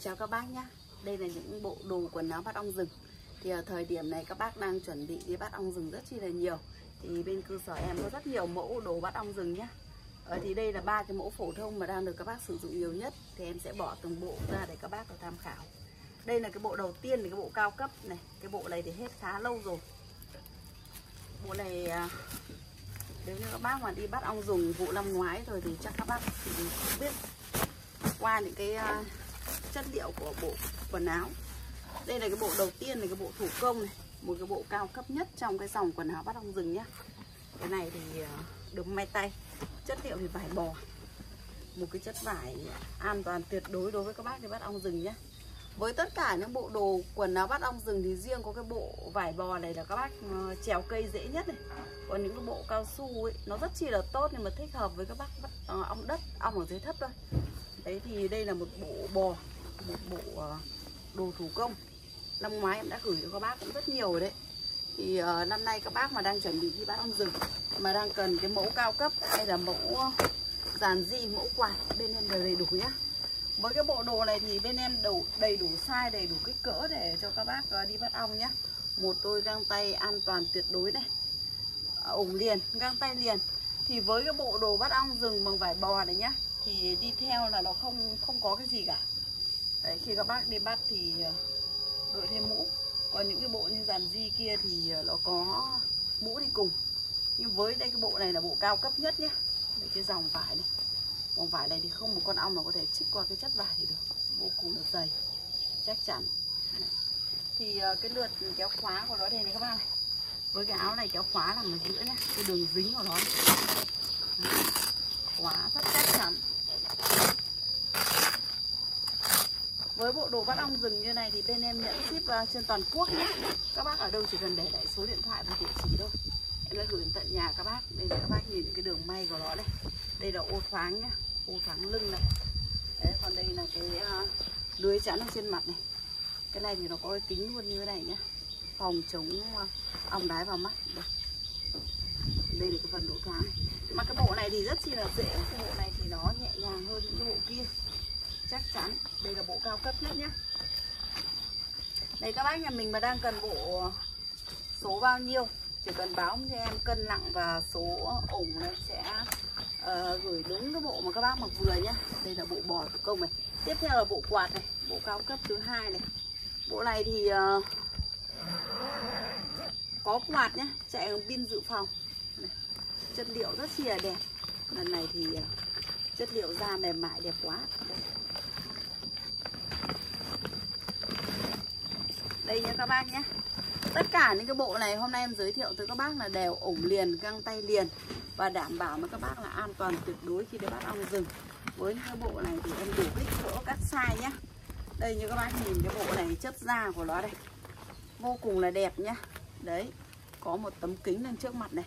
Chào các bác nhé. Đây là những bộ đồ quần áo bắt ong rừng. Thì ở thời điểm này các bác đang chuẩn bị đi bắt ong rừng rất chi là nhiều. Thì bên cơ sở em có rất nhiều mẫu đồ bắt ong rừng nhé. Thì đây là ba cái mẫu phổ thông mà đang được các bác sử dụng nhiều nhất. Thì em sẽ bỏ từng bộ ra để các bác có tham khảo. Đây là cái bộ đầu tiên, là cái bộ cao cấp này. Cái bộ này thì hết khá lâu rồi. Bộ này nếu như các bác mà đi bắt ong rừng vụ năm ngoái rồi thì chắc các bác thì không biết qua những cái chất liệu của bộ quần áo. Đây là cái bộ đầu tiên, là cái bộ thủ công này, một cái bộ cao cấp nhất trong cái dòng quần áo bắt ong rừng nhá. Cái này thì được may tay, chất liệu thì vải bò, một cái chất vải an toàn tuyệt đối đối với các bác đi bắt ong rừng nhá. Với tất cả những bộ đồ quần áo bắt ong rừng thì riêng có cái bộ vải bò này là các bác trèo cây dễ nhất này. Còn những cái bộ cao su ấy, nó rất chi là tốt nhưng mà thích hợp với các bác bắt ong đất, ong ở dưới thấp thôi. Đấy thì đây là một bộ bò, một bộ đồ thủ công. Năm ngoái em đã gửi cho các bác cũng rất nhiều rồi đấy. Thì năm nay các bác mà đang chuẩn bị đi bắt ong rừng mà đang cần cái mẫu cao cấp hay là mẫu giàn di, mẫu quạt, bên em đều đầy đủ nhá. Với cái bộ đồ này thì bên em đầy đủ size, đầy đủ kích cỡ để cho các bác đi bắt ong nhá. Một đôi găng tay an toàn tuyệt đối này, ủng liền, găng tay liền. Thì với cái bộ đồ bắt ong rừng bằng vải bò này nhá, thì đi theo là nó không có cái gì cả. Đấy, khi các bác đi bắt thì đội thêm mũ. Còn những cái bộ như giàn di kia thì nó có mũ đi cùng. Nhưng với đây cái bộ này là bộ cao cấp nhất nhé. Đấy, cái dòng vải này, dòng vải này thì không một con ong mà có thể chích qua cái chất vải thì được, vô cùng là dày, chắc chắn. Đấy. Thì cái lượt kéo khóa của nó đây này các bác này. Với cái áo này kéo khóa nằm ở giữa nhé, cái đường dính của nó này. Khóa rất chắc chắn. Với bộ đồ bắt ong rừng như này thì bên em nhận ship trên toàn quốc nhé. Các bác ở đâu chỉ cần để lại số điện thoại và địa chỉ thôi, em đã gửi đến tận nhà các bác. Đây là các bác nhìn cái đường may của nó đây. Đây là ô thoáng nhá, ô thoáng lưng này. Đấy, còn đây là cái lưới chắn ở trên mặt này. Cái này thì nó có cái kính luôn như thế này nhá, phòng chống ong đái vào mắt. Đây là cái phần độ thoáng. Mà cái bộ này thì rất chi là dễ. Cái bộ này thì nó nhẹ nhàng hơn những cái bộ kia, chắc chắn. Đây là bộ cao cấp nhất nhé. Đây các bác nhà mình mà đang cần bộ số bao nhiêu chỉ cần báo cho em cân nặng và số ủng này, sẽ gửi đúng cái bộ mà các bác mặc vừa nhé. Đây là bộ bò thủ công này. Tiếp theo là bộ quạt này, bộ cao cấp thứ hai này. Bộ này thì có quạt nhé, chạy bằng pin dự phòng này. Chất liệu rất chi là đẹp. Lần này thì chất liệu da mềm mại đẹp quá. Đây nha các bác nhé. Tất cả những cái bộ này hôm nay em giới thiệu tới các bác là đều ủng liền, găng tay liền, và đảm bảo với các bác là an toàn tuyệt đối khi đi bắt ong rừng. Với những cái bộ này thì em đủ kích cỡ các size nhé. Đây như các bác nhìn cái bộ này, chất da của nó đây vô cùng là đẹp nhá. Đấy, có một tấm kính lên trước mặt này.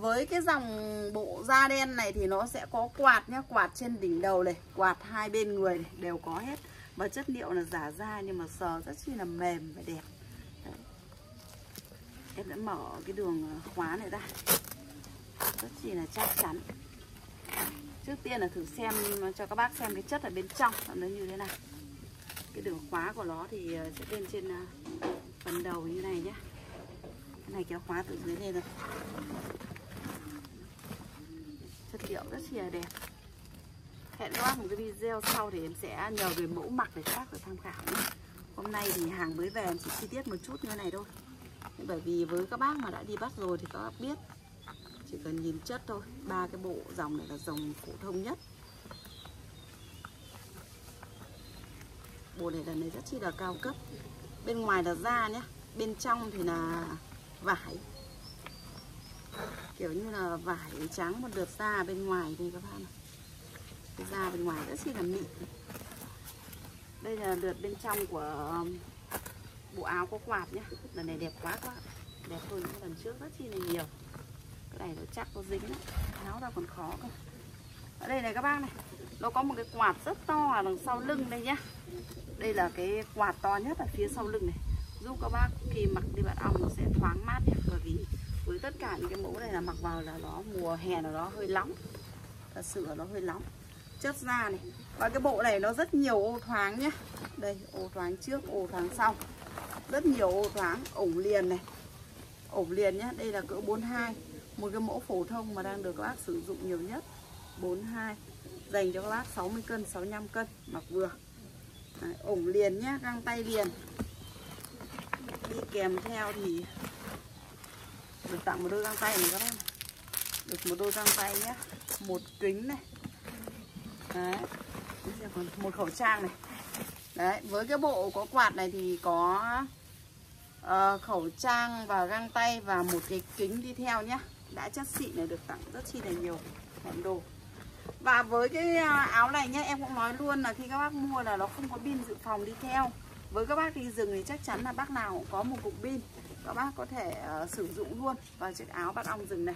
Với cái dòng bộ da đen này thì nó sẽ có quạt nhá, quạt trên đỉnh đầu này, quạt hai bên người này, đều có hết. Mà chất liệu là giả da nhưng mà sờ rất chi là mềm và đẹp. Đấy. Em đã mở cái đường khóa này ra, rất chi là chắc chắn. Trước tiên là thử xem cho các bác xem cái chất ở bên trong nó như thế nào. Cái đường khóa của nó thì sẽ lên trên phần đầu như này nhé. Cái này kéo khóa từ dưới lên rồi. Chất liệu rất chi là đẹp. Hẹn các bác một cái video sau thì em sẽ nhờ về mẫu mặc để các bác được tham khảo nhé. Hôm nay thì hàng mới về em chỉ chi tiết một chút như thế này thôi. Bởi vì với các bác mà đã đi bắt rồi thì các bác biết, chỉ cần nhìn chất thôi. Ba cái bộ dòng này là dòng phổ thông nhất. Bộ này lần này rất chi là cao cấp. Bên ngoài là da nhé, bên trong thì là vải, kiểu như là vải trắng một lượt da bên ngoài đây các bạn. Cái da bên ngoài rất chi là mịn. Đây là lượt bên trong của bộ áo có quạt nhá. Lần này đẹp quá các bạn, đẹp hơn những lần trước rất chi là nhiều. Cái này nó chắc có dính đấy, tháo ra còn khó cơ. Ở đây này các bác này, nó có một cái quạt rất to ở đằng sau lưng đây nhá. Đây là cái quạt to nhất ở phía sau lưng này, giúp các bác khi mặc đi bắt ong nó sẽ thoáng mát nhé. Bởi vì với tất cả những cái mẫu này là mặc vào là nó mùa hè nó hơi nóng, thật sự nó hơi nóng. Chất da này, Và cái bộ này nó rất nhiều ô thoáng nhá. Đây, ô thoáng trước, ô thoáng sau. Rất nhiều ô thoáng, ổng liền này. Ổng liền nhá, đây là cỡ 42. Một cái mẫu phổ thông mà đang được các bác sử dụng nhiều nhất 42. Dành cho các bác 60 cân, 65 cân mặc vừa. Đấy, ổng liền nhá, găng tay liền. Đi kèm theo thì được tặng một đôi găng tay này các em. Được một đôi găng tay nhé. Một kính này. Đấy. Một khẩu trang này. Đấy, với cái bộ có quạt này thì có khẩu trang và găng tay và một cái kính đi theo nhé. Đã chất xịn này, được tặng rất chi là nhiều món đồ. Và với cái áo này nhé, em cũng nói luôn là khi các bác mua là nó không có pin dự phòng đi theo. Với các bác đi rừng thì chắc chắn là bác nào cũng có một cục pin. Các bác có thể sử dụng luôn vào chiếc áo bắt ong rừng này.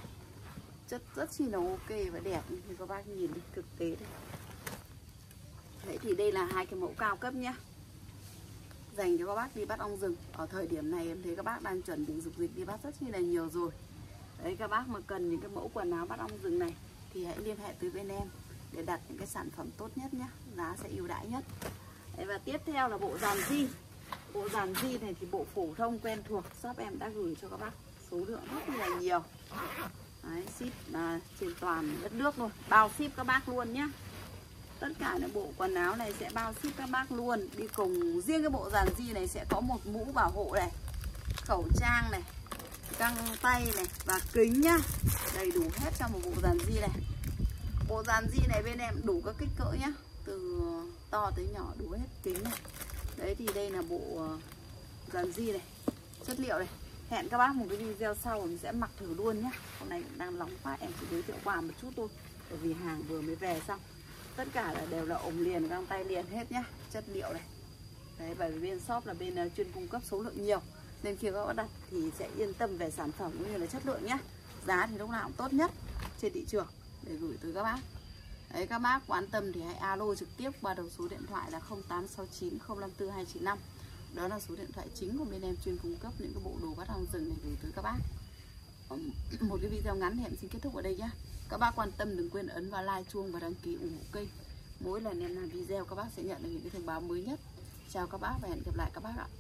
Chất rất chi là ok và đẹp, như các bác nhìn thực tế đây. Đấy thì đây là hai cái mẫu cao cấp nhá, dành cho các bác đi bắt ong rừng. Ở thời điểm này em thấy các bác đang chuẩn bị dục dịch đi bắt rất chi là nhiều rồi. Đấy, các bác mà cần những cái mẫu quần áo bắt ong rừng này thì hãy liên hệ tới bên em để đặt những cái sản phẩm tốt nhất nhá, giá sẽ ưu đãi nhất. Đấy, và tiếp theo là bộ dàn jean. Bộ dàn jean này thì bộ phổ thông quen thuộc, shop em đã gửi cho các bác số lượng rất là nhiều. Đấy, ship trên toàn đất nước thôi, bao ship các bác luôn nhé. Tất cả những bộ quần áo này sẽ bao ship các bác luôn. Đi cùng riêng cái bộ dàn jean này sẽ có một mũ bảo hộ này, khẩu trang này, găng tay này và kính nhá. Đầy đủ hết trong một bộ dàn jean này. Bộ dàn jean này bên em đủ các kích cỡ nhá, từ to tới nhỏ đủ hết. Kính này. Đấy thì đây là bộ dàn jean này. Chất liệu này. Hẹn các bác một cái video sau mình sẽ mặc thử luôn nhé. Hôm nay đang nóng quá em chỉ giới thiệu qua một chút thôi, bởi vì hàng vừa mới về xong. Tất cả là đều là ống liền, găng tay liền hết nhá. Chất liệu này. Đấy, bởi vì bên shop là bên chuyên cung cấp số lượng nhiều, nên khi các bác đặt thì sẽ yên tâm về sản phẩm cũng như là chất lượng nhá. Giá thì lúc nào cũng tốt nhất trên thị trường để gửi tới các bác. Đấy, các bác quan tâm thì hãy alo trực tiếp qua đầu số điện thoại là 0869054295. Đó là số điện thoại chính của bên em chuyên cung cấp những cái bộ đồ bắt ong rừng này gửi tới các bác. Một cái video ngắn thì em xin kết thúc ở đây nhé. Các bác quan tâm đừng quên ấn vào like, chuông và đăng ký ủng hộ kênh. Mỗi lần em làm video các bác sẽ nhận được những cái thông báo mới nhất. Chào các bác và hẹn gặp lại các bác ạ.